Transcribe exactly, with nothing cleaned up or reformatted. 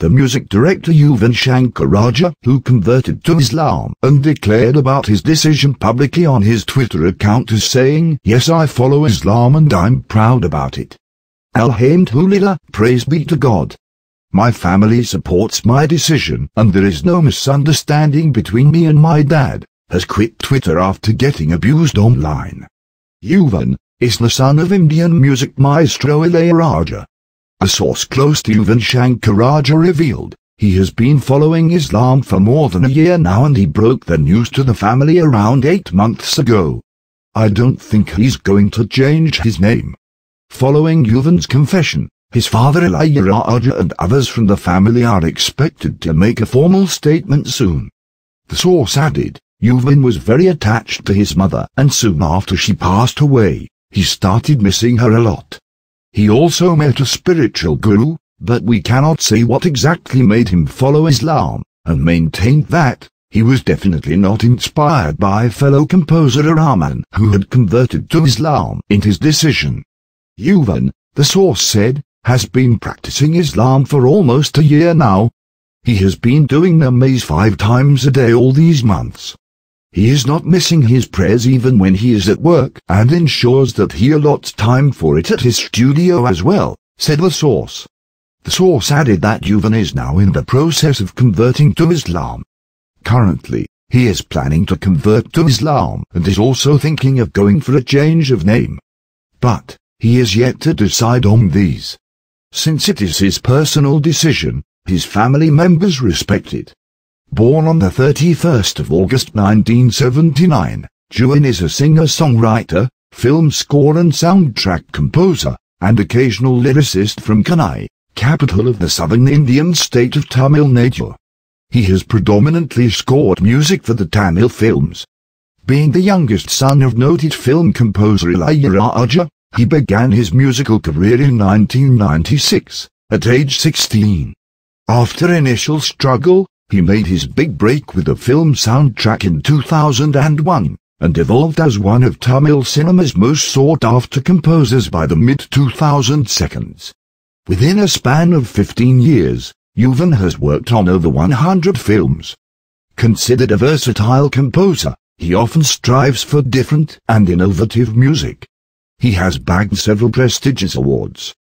the music director Yuvan Shankar Raja, who converted to Islam and declared about his decision publicly on his Twitter account as saying, "Yes, I follow Islam and I'm proud about it. Alhamdulillah, praise be to God. My family supports my decision and there is no misunderstanding between me and my dad," has quit Twitter after getting abused online. Yuvan is the son of Indian music maestro Ilaiyaraaja. A source close to Yuvan Shankar Raja revealed, he has been following Islam for more than a year now and he broke the news to the family around eight months ago. "I don't think he's going to change his name." Following Yuvan's confession, his father Ilaiyaraaja and others from the family are expected to make a formal statement soon. The source added, Yuvan was very attached to his mother and soon after she passed away, he started missing her a lot. He also met a spiritual guru, but we cannot say what exactly made him follow Islam, and maintained that he was definitely not inspired by fellow composer Rahman, who had converted to Islam in his decision. Yuvan, the source said, has been practicing Islam for almost a year now. He has been doing namaze five times a day all these months. He is not missing his prayers even when he is at work and ensures that he allots time for it at his studio as well, said the source. The source added that Yuvan is now in the process of converting to Islam. Currently, he is planning to convert to Islam and is also thinking of going for a change of name. But he is yet to decide on these. Since it is his personal decision, his family members respect it. Born on the thirty-first of August nineteen seventy-nine, Yuvan is a singer-songwriter, film score and soundtrack composer, and occasional lyricist from Chennai, capital of the southern Indian state of Tamil Nadu. He has predominantly scored music for the Tamil films. Being the youngest son of noted film composer Ilaiyaraaja, he began his musical career in nineteen ninety-six, at age sixteen. After initial struggle, he made his big break with the film soundtrack in two thousand one, and evolved as one of Tamil cinema's most sought-after composers by the mid two thousands. Within a span of fifteen years, Yuvan has worked on over one hundred films. Considered a versatile composer, he often strives for different and innovative music. He has bagged several prestigious awards,